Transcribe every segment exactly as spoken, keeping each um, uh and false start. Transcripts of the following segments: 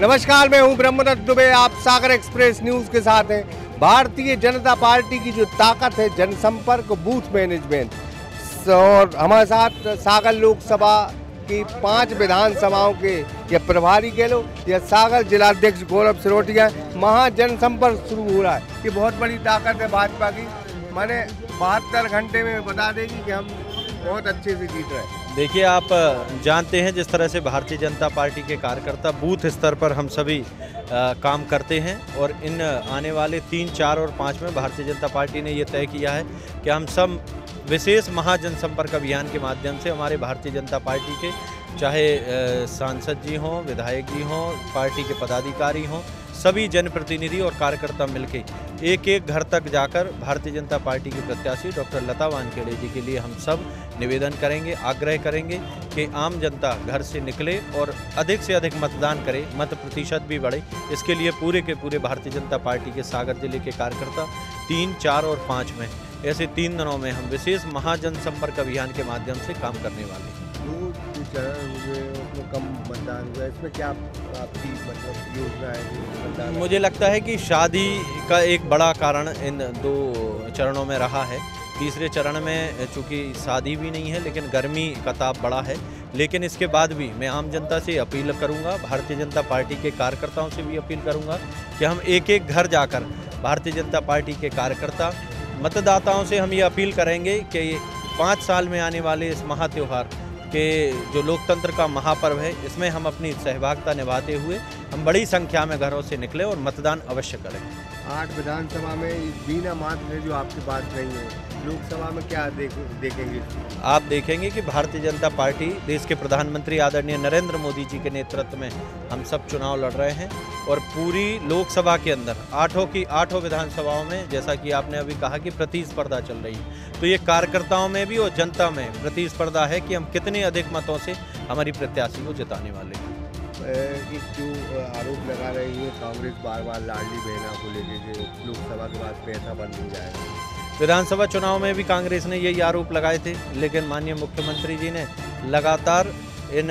नमस्कार, मैं हूं ब्रह्मदत्त दुबे। आप सागर एक्सप्रेस न्यूज़ के साथ हैं। भारतीय जनता पार्टी की जो ताकत है, जनसंपर्क, बूथ मैनेजमेंट। और हमारे साथ सागर लोकसभा की पांच विधानसभाओं के या प्रभारी कह लो या सागर जिलाध्यक्ष गौरव सिरोठिया। महा जनसंपर्क शुरू हो रहा है। ये बहुत बड़ी ताकत है भाजपा की। मैंने बहत्तर घंटे में बता देगी कि हम बहुत अच्छे से जीत रहे हैं। देखिए, आप जानते हैं जिस तरह से भारतीय जनता पार्टी के कार्यकर्ता बूथ स्तर पर हम सभी आ, काम करते हैं और इन आने वाले तीन, चार और पाँच में भारतीय जनता पार्टी ने ये तय किया है कि हम सब विशेष महाजनसंपर्क अभियान के माध्यम से हमारे भारतीय जनता पार्टी के चाहे सांसद जी हों, विधायक जी हों, पार्टी के पदाधिकारी हों, सभी जनप्रतिनिधि और कार्यकर्ता मिलके एक एक घर तक जाकर भारतीय जनता पार्टी के प्रत्याशी डॉक्टर लता वानखेड़े जी के लिए हम सब निवेदन करेंगे, आग्रह करेंगे कि आम जनता घर से निकले और अधिक से अधिक मतदान करे, मत प्रतिशत भी बढ़े। इसके लिए पूरे के पूरे भारतीय जनता पार्टी के सागर जिले के कार्यकर्ता तीन, चार और पाँच में, ऐसे तीन दिनों में हम विशेष महाजनसंपर्क अभियान के माध्यम से काम करने वाले हैं। कम मतदान हुआ, इसमें क्या आपकी मतलब योजना है? मुझे लगता है कि शादी का एक बड़ा कारण इन दो चरणों में रहा है। तीसरे चरण में चूँकि शादी भी नहीं है, लेकिन गर्मी का ताप बड़ा है। लेकिन इसके बाद भी मैं आम जनता से अपील करूंगा, भारतीय जनता पार्टी के कार्यकर्ताओं से भी अपील करूंगा कि हम एक एक घर जाकर भारतीय जनता पार्टी के कार्यकर्ता मतदाताओं से हम ये अपील करेंगे कि पाँच साल में आने वाले इस महा त्यौहार के जो लोकतंत्र का महापर्व है, इसमें हम अपनी सहभागिता निभाते हुए हम बड़ी संख्या में घरों से निकले और मतदान अवश्य करें। आठ विधानसभा में बिना मात्र है जो आपके पास नहीं है, लोकसभा में क्या देखेंगे? आप देखेंगे कि भारतीय जनता पार्टी देश के प्रधानमंत्री आदरणीय नरेंद्र मोदी जी के नेतृत्व में हम सब चुनाव लड़ रहे हैं और पूरी लोकसभा के अंदर आठों की आठों विधानसभाओं में, जैसा कि आपने अभी कहा कि प्रतिस्पर्धा चल रही है, तो ये कार्यकर्ताओं में भी और जनता में प्रतिस्पर्धा है कि हम कितने अधिक मतों से हमारी प्रत्याशी को जिताने वाले हैं। कि क्यों आरोप लगा रही है कांग्रेस बार बार लाडली बहना को लेकर लोकसभा के बाद पैसा बंद हो जाएगा? विधानसभा चुनाव में भी कांग्रेस ने यही आरोप लगाए थे, लेकिन माननीय मुख्यमंत्री जी ने लगातार इन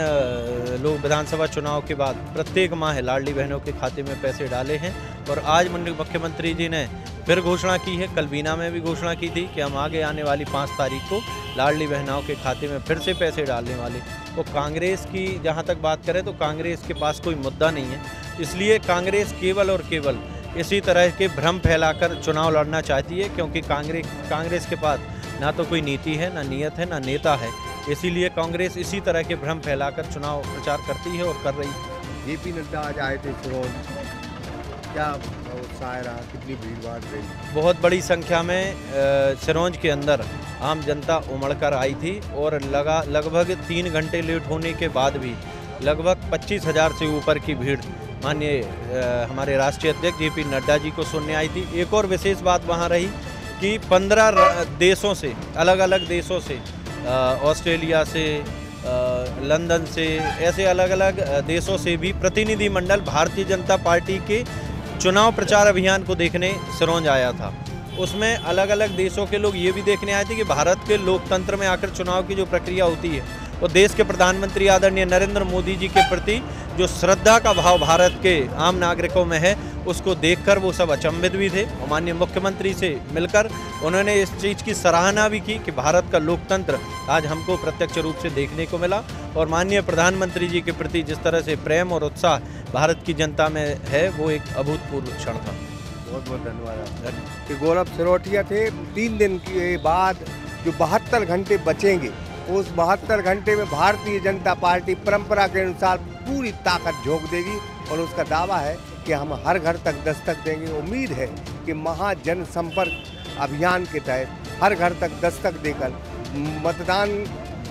लोग विधानसभा चुनाव के बाद प्रत्येक माह लाडली बहनों के खाते में पैसे डाले हैं। और आज मुख्यमंत्री जी ने फिर घोषणा की है, कल बीना में भी घोषणा की थी कि हम आगे आने वाली पाँच तारीख को लाडली बहनाओं के खाते में फिर से पैसे डालने वाले। तो कांग्रेस की जहां तक बात करें तो कांग्रेस के पास कोई मुद्दा नहीं है, इसलिए कांग्रेस केवल और केवल इसी तरह के भ्रम फैलाकर चुनाव लड़ना चाहती है, क्योंकि कांग्रेस कांग्रेस के पास ना तो कोई नीति है, ना नीयत है, ना नेता है। इसीलिए कांग्रेस इसी तरह के भ्रम फैलाकर चुनाव प्रचार करती है और कर रही है। जे पी नड्डा आज आए थे, क्या उत्साह रहा, कितनी भीड़ भाड़ रही? बहुत बड़ी संख्या में सिरोंज के अंदर आम जनता उमड़कर आई थी और लगा लगभग तीन घंटे लेट होने के बाद भी लगभग पच्चीस हज़ार से ऊपर की भीड़ माननीय हमारे राष्ट्रीय अध्यक्ष जे पी नड्डा जी को सुनने आई थी। एक और विशेष बात वहाँ रही कि पंद्रह देशों से, अलग अलग देशों से, ऑस्ट्रेलिया से, लंदन से, ऐसे अलग अलग देशों से भी प्रतिनिधिमंडल भारतीय जनता पार्टी के चुनाव प्रचार अभियान को देखने सिरोंज आया था। उसमें अलग अलग देशों के लोग ये भी देखने आए थे कि भारत के लोकतंत्र में आकर चुनाव की जो प्रक्रिया होती है वो देश के प्रधानमंत्री आदरणीय नरेंद्र मोदी जी के प्रति जो श्रद्धा का भाव भारत के आम नागरिकों में है, उसको देखकर वो सब अचंभित भी थे। माननीय मुख्यमंत्री से मिलकर उन्होंने इस चीज़ की सराहना भी की कि भारत का लोकतंत्र आज हमको प्रत्यक्ष रूप से देखने को मिला और माननीय प्रधानमंत्री जी के प्रति जिस तरह से प्रेम और उत्साह भारत की जनता में है, वो एक अभूतपूर्व क्षण था। बहुत बहुत धन्यवाद। गौरव सिरोठिया थे। तीन दिन के बाद जो बहत्तर घंटे बचेंगे, उस बहत्तर घंटे में भारतीय जनता पार्टी परंपरा के अनुसार पूरी ताकत झोंक देगी और उसका दावा है कि हम हर घर तक दस्तक देंगे। उम्मीद है कि महाजनसंपर्क अभियान के तहत हर घर तक दस्तक देकर मतदान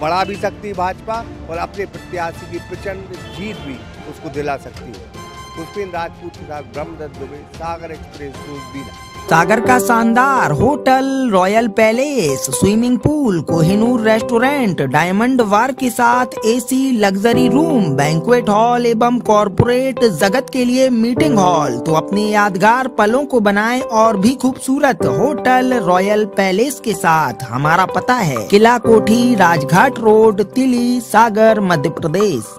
बढ़ा भी सकती भाजपा और अपने प्रत्याशी की प्रचंड जीत भी उसको दिला सकती है। पुष्पीन राजपूत के साथ ब्रह्मदत्त दुबे, सागर एक्सप्रेस न्यूज़ बीना। सागर का शानदार hotel royal palace, swimming pool, Kohinoor restaurant, diamond बार के साथ AC luxury room, banquet hall एवं कॉरपोरेट जगत के लिए मीटिंग हॉल। तो अपने यादगार पलों को बनाएं और भी खूबसूरत होटल रॉयल पैलेस के साथ। हमारा पता है किला कोठी, राजघाट रोड, तिली, सागर, मध्य प्रदेश।